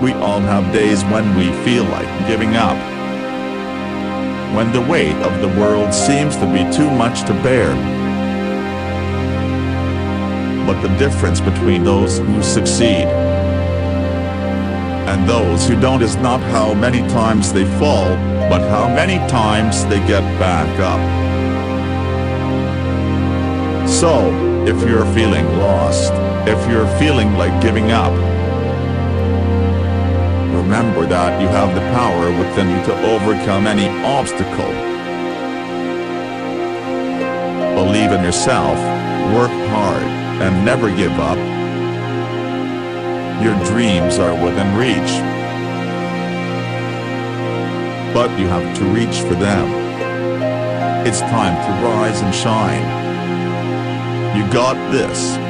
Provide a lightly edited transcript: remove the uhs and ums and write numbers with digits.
We all have days when we feel like giving up. When the weight of the world seems to be too much to bear. But the difference between those who succeed and those who don't is not how many times they fall, but how many times they get back up. So, if you're feeling lost, if you're feeling like giving up, remember that you have the power within you to overcome any obstacle. Believe in yourself, work hard, and never give up. Your dreams are within reach, but you have to reach for them. It's time to rise and shine. You got this.